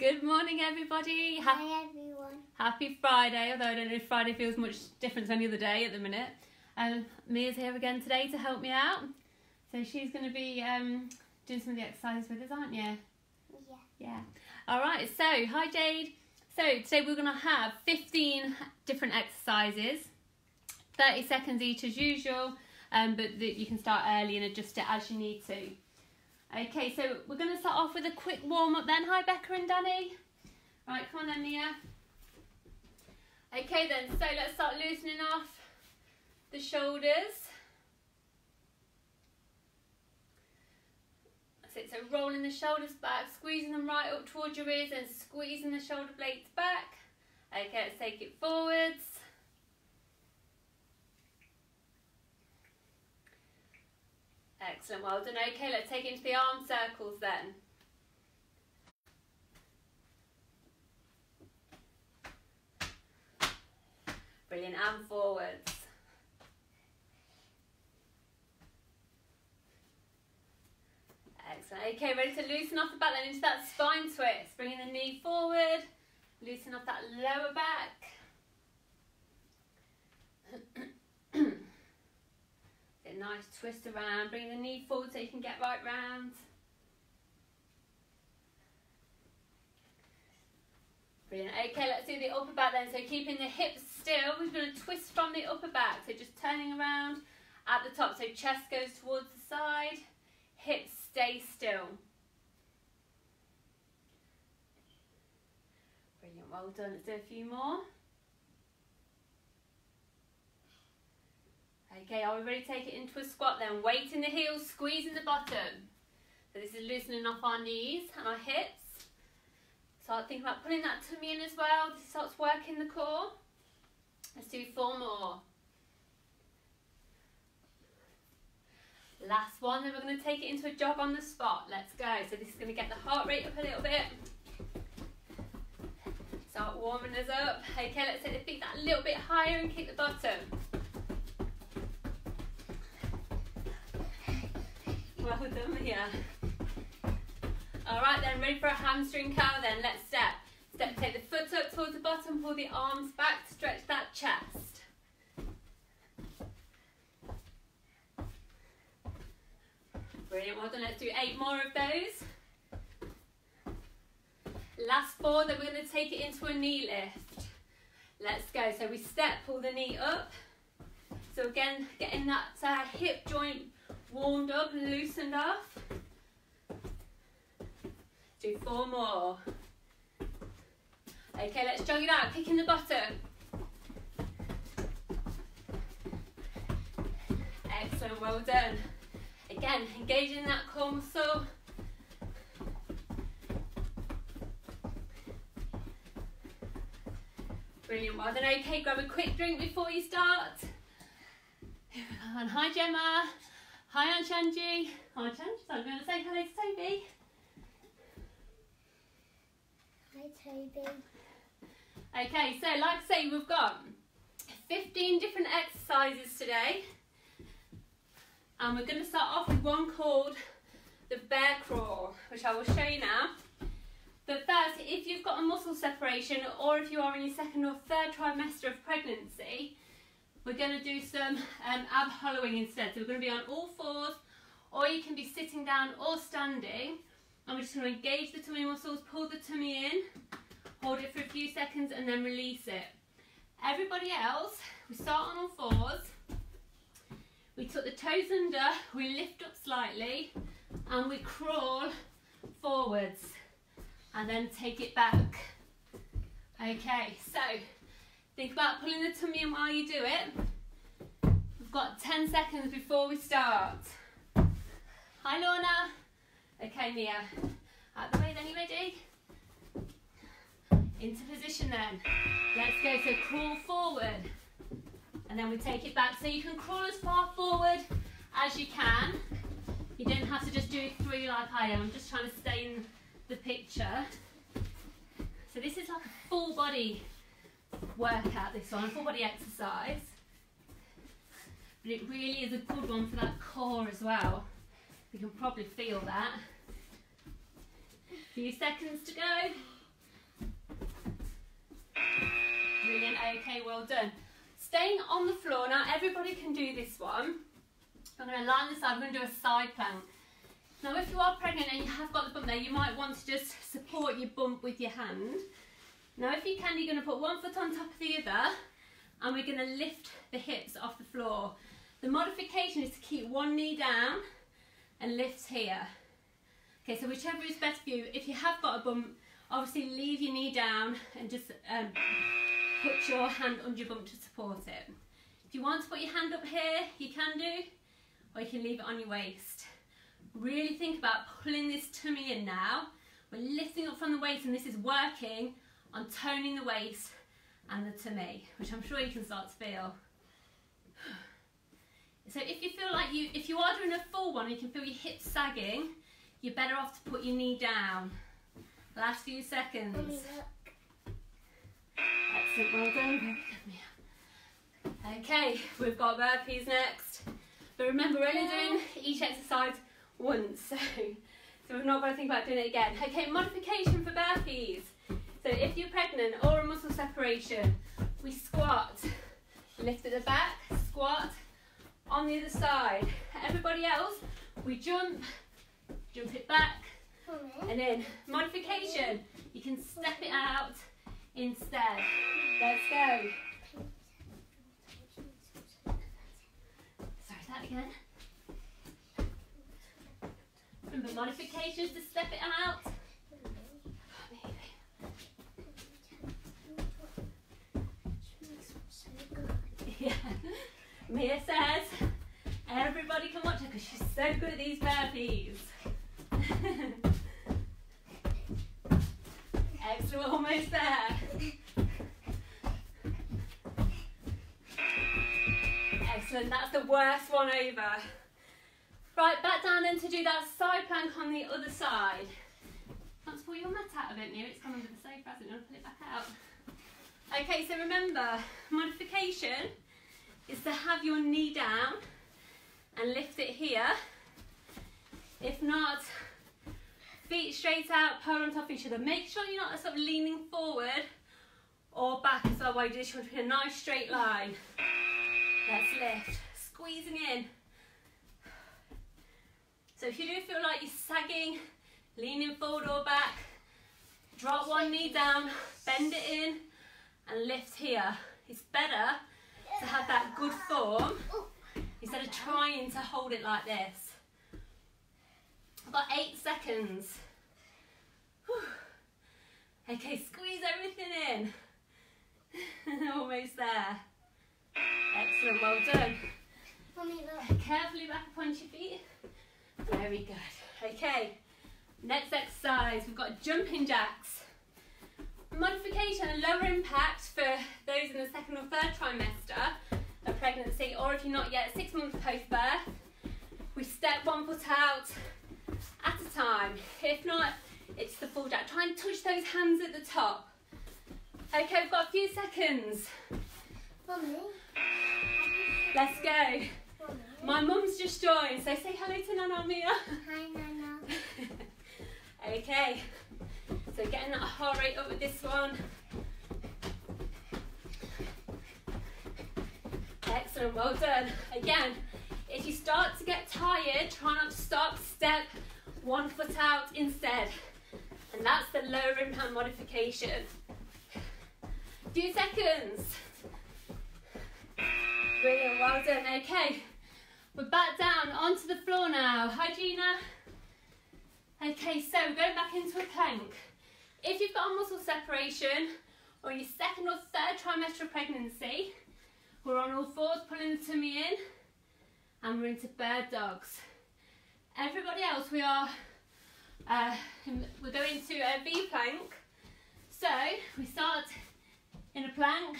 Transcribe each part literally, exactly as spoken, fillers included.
Good morning, everybody. Ha Hi, everyone. Happy Friday, although I don't know if Friday feels much different to any other day at the minute. Um, Mia's here again today to help me out. So she's going to be um, doing some of the exercises with us, aren't you? Yeah. Yeah. All right, so hi, Jade. So today we're going to have fifteen different exercises, thirty seconds each as usual, um, but the, you can start early and adjust it as you need to. Okay, so we're going to start off with a quick warm-up then. Hi, Becca and Danny. Right, come on then, Mia. Okay then, so let's start loosening off the shoulders. That's it, so rolling the shoulders back, squeezing them right up towards your ears and squeezing the shoulder blades back. Okay, let's take it forwards. Excellent, well done. Okay, let's take it into the arm circles then. Brilliant, and forwards. Excellent, okay, ready to loosen off the back then into that spine twist. Bringing the knee forward, loosen off that lower back. Nice twist around, bring the knee forward so you can get right round. Brilliant. Okay, let's do the upper back then. So keeping the hips still, we're going to twist from the upper back. So just turning around at the top. So chest goes towards the side, hips stay still. Brilliant. Well done. Let's do a few more. Okay, are we ready to take it into a squat then? Weighting the heels, squeezing the bottom. So this is loosening off our knees and our hips. Start thinking about pulling that tummy in as well. This starts working the core. Let's do four more. Last one, then we're going to take it into a jog on the spot. Let's go. So this is going to get the heart rate up a little bit. Start warming us up. Okay, let's take the feet that little bit higher and kick the bottom. Well done, Mia. All right then, ready for a hamstring cow then. Let's step. Step, take the foot up towards the bottom, pull the arms back, stretch that chest. Brilliant, well done. Let's do eight more of those. Last four, then we're going to take it into a knee lift. Let's go. So we step, pull the knee up. So again, getting that uh, hip joint warmed up and loosened off. Do four more. Okay, let's jog it out, kicking the bottom. Excellent, well done. Again, engaging that core muscle. Brilliant, well done. Okay, grab a quick drink before you start. Here we go. And hi, Gemma. Hi, Aunt Shanji. Hi, Shanji. I'm going to say hello to Toby. Hi, Toby. Okay, so like I say, we've got fifteen different exercises today. And we're going to start off with one called the bear crawl, which I will show you now. But first, if you've got a muscle separation or if you are in your second or third trimester of pregnancy, we're going to do some um, ab hollowing instead. So we're going to be on all fours, or you can be sitting down or standing. And we're just going to engage the tummy muscles, pull the tummy in, hold it for a few seconds and then release it. Everybody else, we start on all fours. We tuck the toes under, we lift up slightly and we crawl forwards and then take it back. Okay, so think about pulling the tummy in while you do it. We've got ten seconds before we start. Hi, Lorna. Okay, Mia. Out the way then, you ready? Into position then. Let's go, so crawl forward. And then we take it back. So you can crawl as far forward as you can. You don't have to just do three like I am. I'm just trying to stay in the picture. So this is like a full body workout, this one, full body exercise, but it really is a good one for that core as well. You can probably feel that. A few seconds to go. okay, well done. Staying on the floor, now everybody can do this one. I'm going to lie on the side, I'm going to do a side plank. Now if you are pregnant and you have got the bump there, you might want to just support your bump with your hand. Now if you can, you're going to put one foot on top of the other and we're going to lift the hips off the floor. The modification is to keep one knee down and lift here. Okay, so whichever is best for you. If you have got a bump, obviously leave your knee down and just um, put your hand under your bump to support it. If you want to put your hand up here, you can do, or you can leave it on your waist. Really think about pulling this tummy in now. We're lifting up from the waist and this is working on toning the waist and the tummy, which I'm sure you can start to feel. So if you feel like you, if you are doing a full one and you can feel your hips sagging, you're better off to put your knee down. Last few seconds. Excellent, well done. Okay, we've got burpees next. But remember, we're only doing each exercise once, so, so we're not going to think about doing it again. Okay, modification for burpees. So if you're pregnant or a muscle separation, we squat, lift at the back, squat, on the other side. Everybody else, we jump, jump it back, and in. Modification, you can step it out instead. Let's go. Sorry, that again. Remember, modifications to step it out. Yeah. Mia says, everybody can watch her because she's so good at these burpees. Excellent, we're almost there. Excellent, that's the worst one over. Right, back down then to do that side plank on the other side. Let's pull your mat out of it, Mia. It's come under the sofa, hasn't it? You want to pull it back out? Okay, so remember, modification is to have your knee down and lift it here. If not, feet straight out, parallel on top of each other. Make sure you're not sort of leaning forward or back as well while you do this. You want to be in a nice straight line. Let's lift, squeezing in. So if you do feel like you're sagging, leaning forward or back, drop one knee down, bend it in, and lift here. It's better to have that good form instead of trying to hold it like this. I've got eight seconds. Whew. Okay, squeeze everything in. Almost there. Excellent, well done. Carefully back up onto your feet. Very good. Okay, next exercise. We've got jumping jacks. Modification and lower impact for those in the second or third trimester of pregnancy, or if you're not yet, six months post-birth. We step one foot out at a time. If not, it's the full jack. Try and touch those hands at the top. Okay, we've got a few seconds. Mommy. Let's go. Mommy. My mum's just joined, so say hello to Nana Mia. Hi, Nana. Okay, so getting that heart rate up with this one. Excellent, well done. Again, if you start to get tired, try not to stop, step one foot out instead. And that's the lower impact modification. Few seconds. Brilliant, well done. Okay, we're back down onto the floor now. Hi, Gina. Okay, so we're going back into a plank. If you've got a muscle separation or your second or third trimester of pregnancy, we're on all fours, pulling the tummy in. And we're into bird dogs. Everybody else, we are uh, we're going to a V plank. So we start in a plank,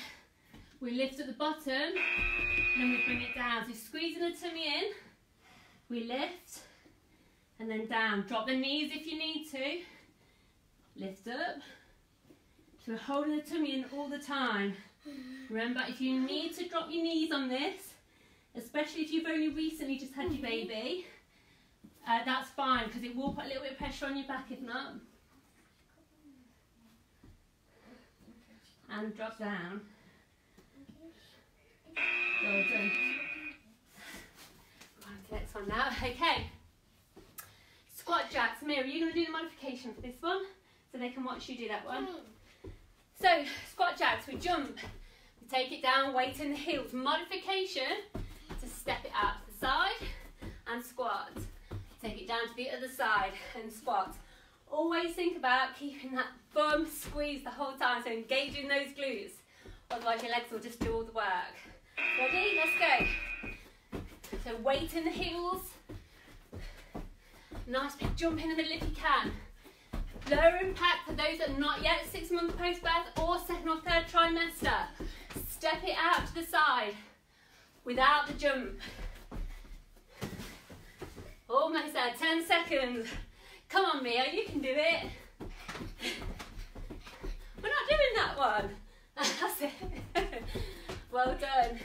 we lift at the bottom, and then we bring it down. So squeezing the tummy in, we lift, and then down. Drop the knees if you need to. Lift up. So we're holding the tummy in all the time. Remember, if you need to drop your knees on this, especially if you've only recently just had your baby, uh, that's fine because it will put a little bit of pressure on your back if not. And drop down. Well done. Right, to the next one now. Okay. Squat jacks. Mira, you're going to do the modification for this one so they can watch you do that one. So, squat jacks, we jump, we take it down, weight in the heels. Modification to step it out to the side and squat. Take it down to the other side and squat. Always think about keeping that bum squeezed the whole time, so engaging those glutes. Otherwise your legs will just do all the work. Ready? Let's go. So weight in the heels. Nice big jump in the middle if you can. Lower impact for those that are not yet six month post-birth or second or third trimester. Step it out to the side without the jump. Almost there, ten seconds. Come on, Mia, you can do it. We're not doing that one. That's it. Well done.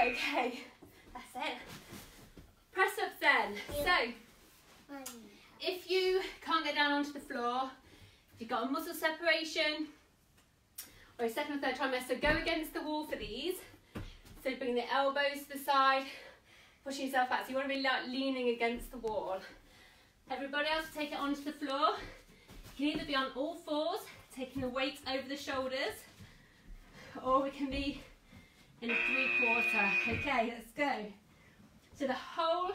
Okay, that's it. Press ups then. So, if you can't get down onto the floor, if you've got a muscle separation, or a second or third trimester, go against the wall for these. So bring the elbows to the side, pushing yourself out. So you want to be like leaning against the wall. Everybody else, take it onto the floor. You can either be on all fours, taking the weight over the shoulders, or we can be in a three quarter. Okay, let's go. So the whole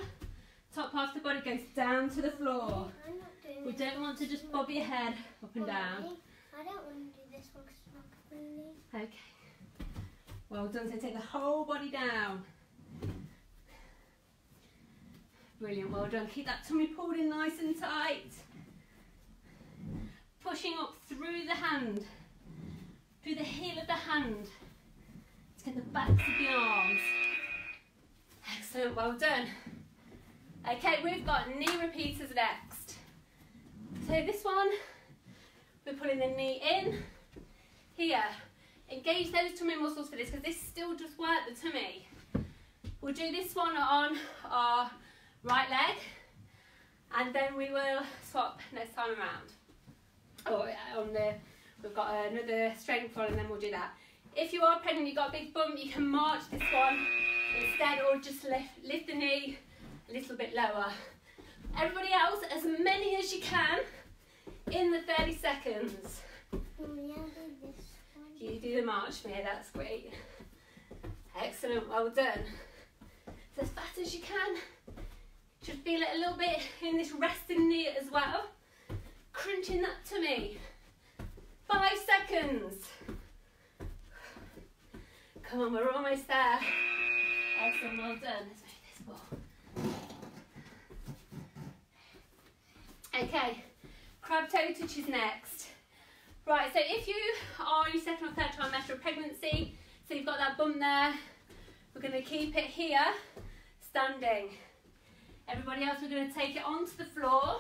top half of the body goes down to the floor. I'm not doing we don't want to just bob your head up and down. I don't want to do this one because it's not completely. Okay. Well done. So take the whole body down. Brilliant, well done. Keep that tummy pulled in nice and tight. Pushing up through the hand, through the heel of the hand, to get the backs of the arms. Excellent, well done. Okay, we've got knee repeaters next. So this one, we're pulling the knee in, here. Engage those tummy muscles for this, because this still does work the tummy. We'll do this one on our right leg, and then we will swap next time around. Oh, on the we've got another strength one, and then we'll do that. If you are pregnant, you've got a big bump, you can march this one instead, or just lift lift the knee a little bit lower. Everybody else, as many as you can in the thirty seconds. Yeah, do this one. You do the march, Mia. That's great. Excellent. Well done. It's as fast as you can. Should feel it a little bit in this resting knee as well. Crunching that tummy. Five seconds. Come on, we're almost there. Excellent, well done. Let's move this ball. Okay, crab toe touch is next. Right, so if you are your second or third trimester of pregnancy, so you've got that bum there, we're going to keep it here, standing. Everybody else, we're going to take it onto the floor.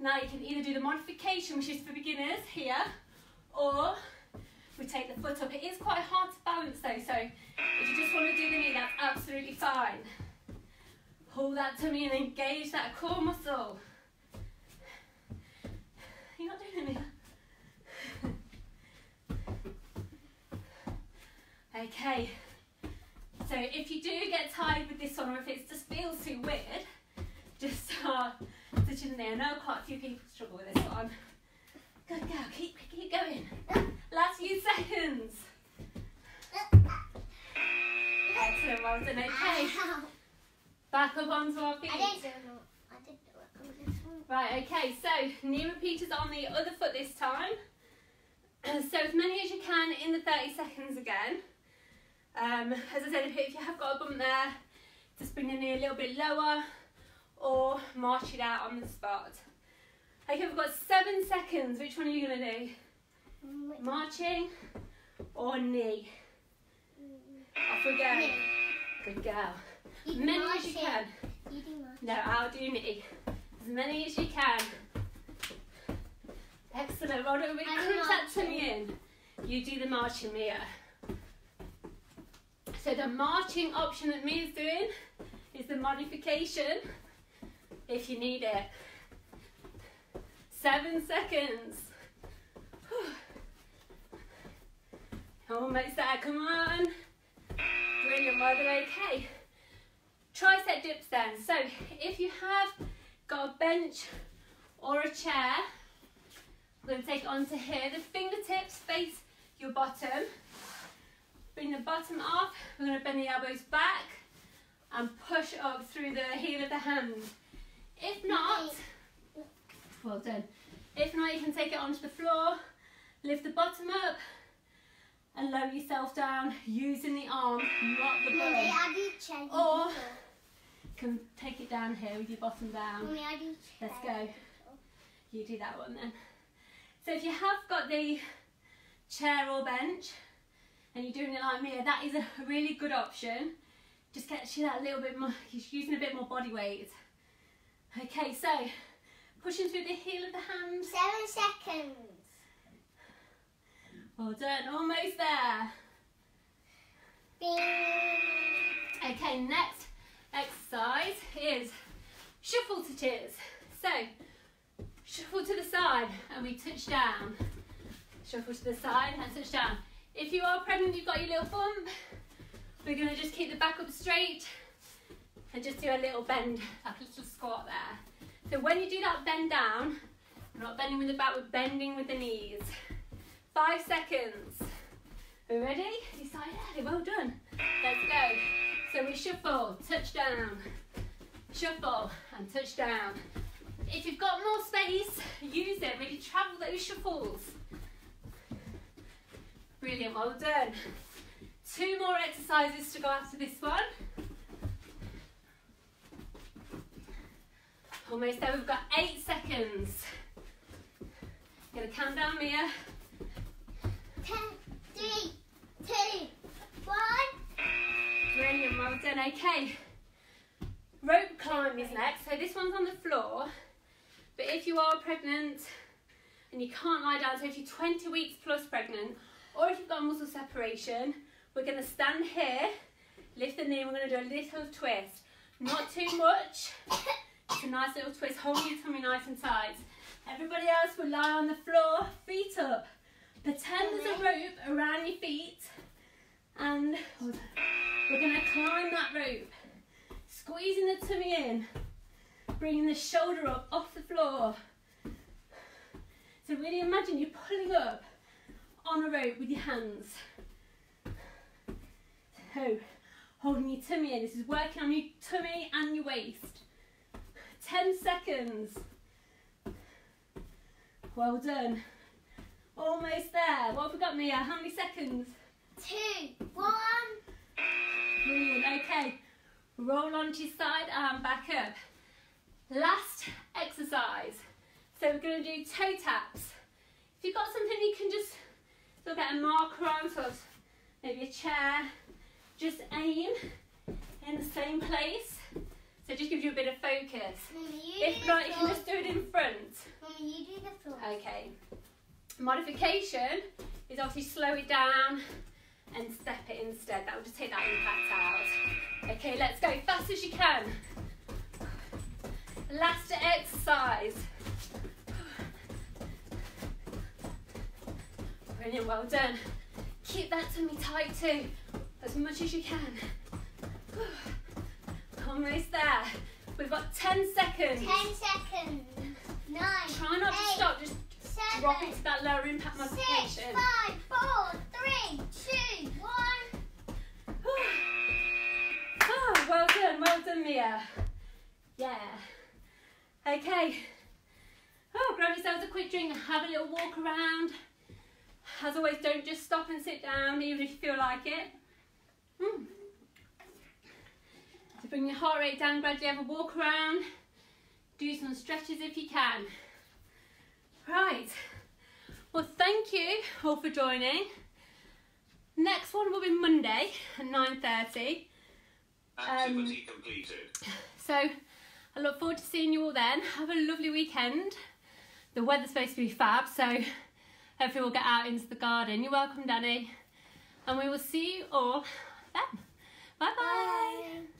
Now you can either do the modification, which is for beginners here, or we take the foot up. It is quite hard to balance though, so if you just want to do the knee, that's absolutely fine. Pull that tummy and engage that core muscle. You're not doing it. Okay. So if you do get tired with this one, or if it just feels too weird, just start touching there. I know quite a few people struggle with this one. Good girl, keep keep going. Last few seconds. Excellent, well done. Okay. Back up onto our feet. I didn't do it. I didn't do it on this one. Right, okay, so knee repeaters on the other foot this time. So as many as you can in the thirty seconds again. Um, as I said, if, if you have got a bump there, just bring the knee a little bit lower or march it out on the spot. Okay, we've got seven seconds. Which one are you going to do? Marching or knee? Off we go. Good girl. As many as you can. You do march. No, I'll do knee. As many as you can. Excellent. Well done. We crunch that tummy in. You do the marching, Mia. So the marching option that Mia's doing is the modification if you need it. Seven seconds. Whew. Almost there, come on. in your mother, okay. Tricep dips then. So if you have got a bench or a chair, we're going to take it onto here. The fingertips face your bottom. Bring the bottom up. We're going to bend the elbows back and push up through the heel of the hand. If not, well done. If not, you can take it onto the floor, lift the bottom up, and lower yourself down using the arm, not the bottom. Or you can take it down here with your bottom down. Let's go. You do that one then. So if you have got the chair or bench and you're doing it like Mia, that is a really good option. Just get you that little bit more, you're using a bit more body weight. Okay, so pushing through the heel of the hand. Seven seconds. Well done, almost there. Bing. Okay, next exercise is shuffle to cheers. So, shuffle to the side and we touch down. Shuffle to the side and touch down. If you are pregnant, you've got your little bump. We're gonna just keep the back up straight and just do a little bend, like a little squat there. So when you do that bend down, we're not bending with the back, we're bending with the knees. Five seconds. Are we ready? Decided. Well done. Let's go. So we shuffle, touch down, shuffle, and touch down. If you've got more space, use it. Really travel those shuffles. Brilliant. Well done. Two more exercises to go after this one. Almost there. We've got eight seconds. I'm gonna count down, Mia. ten, three, two, one. Brilliant, well done, okay. Rope climb is next, so this one's on the floor, but if you are pregnant and you can't lie down, so if you're twenty weeks plus pregnant, or if you've got muscle separation, we're gonna stand here, lift the knee, we're gonna do a little twist. Not too much, it's a nice little twist, holding your tummy nice and tight. Everybody else will lie on the floor, feet up. Pretend there's a rope around your feet and we're going to climb that rope, squeezing the tummy in, bringing the shoulder up off the floor. So really imagine you're pulling up on a rope with your hands. So holding your tummy in, this is working on your tummy and your waist. ten seconds. Well done. Almost there. What have we got, Mia? How many seconds? Two, one. Brilliant. Okay. Roll onto your side and back up. Last exercise. So we're going to do toe taps. If you've got something you can just look at a marker on, sort of maybe a chair. Just aim in the same place. So it just gives you a bit of focus. If not, you can just do it in front. Mummy, you do the floor. Okay. Modification is obviously slow it down and step it instead. That will just take that impact out. Okay, let's go, fast as you can. Last exercise. Brilliant, well done. Keep that tummy tight too, as much as you can. Almost there. We've got ten seconds. ten seconds. Nine. Try not to stop, just Seven, drop into that lower impact modification. Six, five, four, three, two, one. Oh, well done, well done, Mia. Yeah. Okay. Oh, grab yourselves a quick drink and have a little walk around. As always, don't just stop and sit down, even if you feel like it. Mm. So bring your heart rate down, gradually have a walk around. Do some stretches if you can. Right, well thank you all for joining. Next one will be Monday at nine thirty. Activity um, completed. So I look forward to seeing you all then. Have a lovely weekend. The weather's supposed to be fab, so hopefully we'll get out into the garden. You're welcome, Danny. And we will see you all then. Bye-bye. Bye.